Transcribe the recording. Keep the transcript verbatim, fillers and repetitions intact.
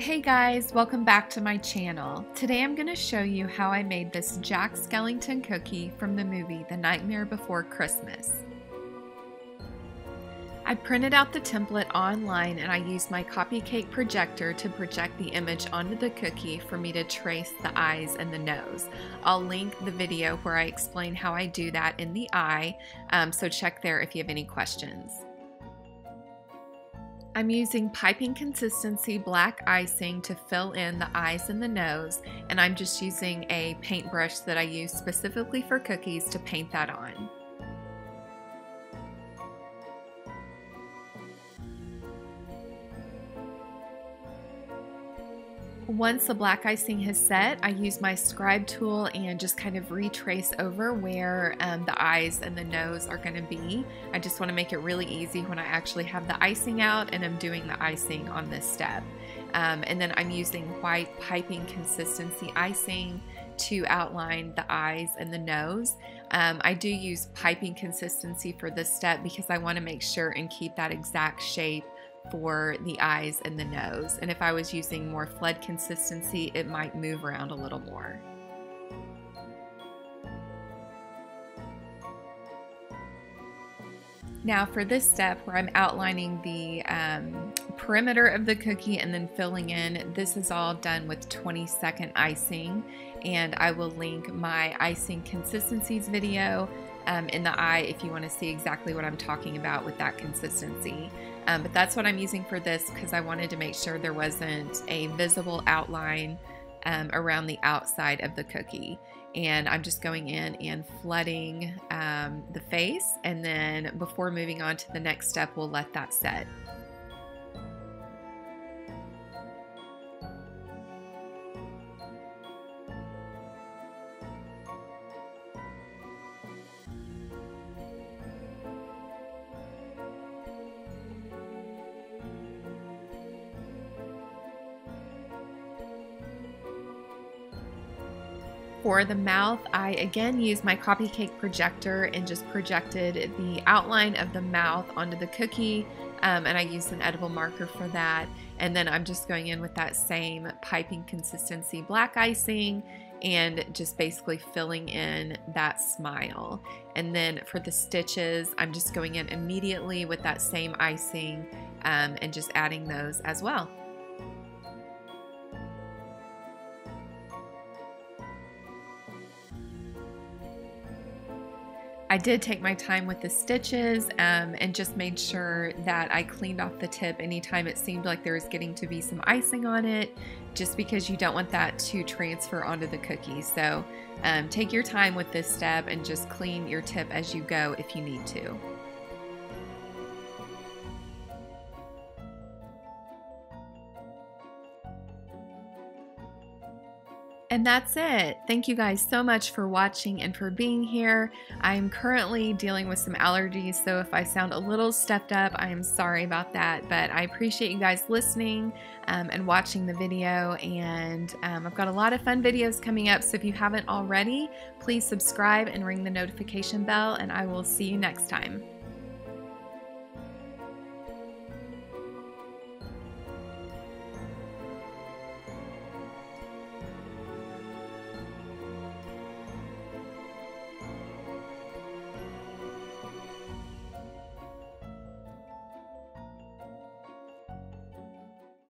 Hey guys, welcome back to my channel. Today I'm going to show you how I made this Jack Skellington cookie from the movie The Nightmare Before Christmas. I printed out the template online and I used my Kopykake projector to project the image onto the cookie for me to trace the eyes and the nose. I'll link the video where I explain how I do that in the eye, um, so check there if you have any questions. I'm using piping consistency black icing to fill in the eyes and the nose, and I'm just using a paintbrush that I use specifically for cookies to paint that on. Once the black icing has set, I use my scribe tool and just kind of retrace over where um, the eyes and the nose are going to be. I just want to make it really easy when I actually have the icing out and I'm doing the icing on this step. Um, and then I'm using white piping consistency icing to outline the eyes and the nose. Um, I do use piping consistency for this step because I want to make sure and keep that exact shape for the eyes and the nose, and if I was using more flood consistency it might move around a little more. Now for this step where I'm outlining the um, perimeter of the cookie and then filling in, this is all done with twenty second icing, and I will link my icing consistencies video Um, in the eye if you want to see exactly what I'm talking about with that consistency. Um, but that's what I'm using for this because I wanted to make sure there wasn't a visible outline um, around the outside of the cookie. And I'm just going in and flooding um, the face, and then before moving on to the next step we'll let that set. For the mouth, I again used my Kopykake projector and just projected the outline of the mouth onto the cookie, um, and I used an edible marker for that. And then I'm just going in with that same piping consistency black icing and just basically filling in that smile. And then for the stitches, I'm just going in immediately with that same icing um, and just adding those as well. I did take my time with the stitches um, and just made sure that I cleaned off the tip anytime it seemed like there was getting to be some icing on it, just because you don't want that to transfer onto the cookie. So um, take your time with this step and just clean your tip as you go if you need to. And that's it. Thank you guys so much for watching and for being here. I'm currently dealing with some allergies, so if I sound a little stuffed up, I am sorry about that, but I appreciate you guys listening um, and watching the video, and um, I've got a lot of fun videos coming up, so if you haven't already, please subscribe and ring the notification bell, and I will see you next time.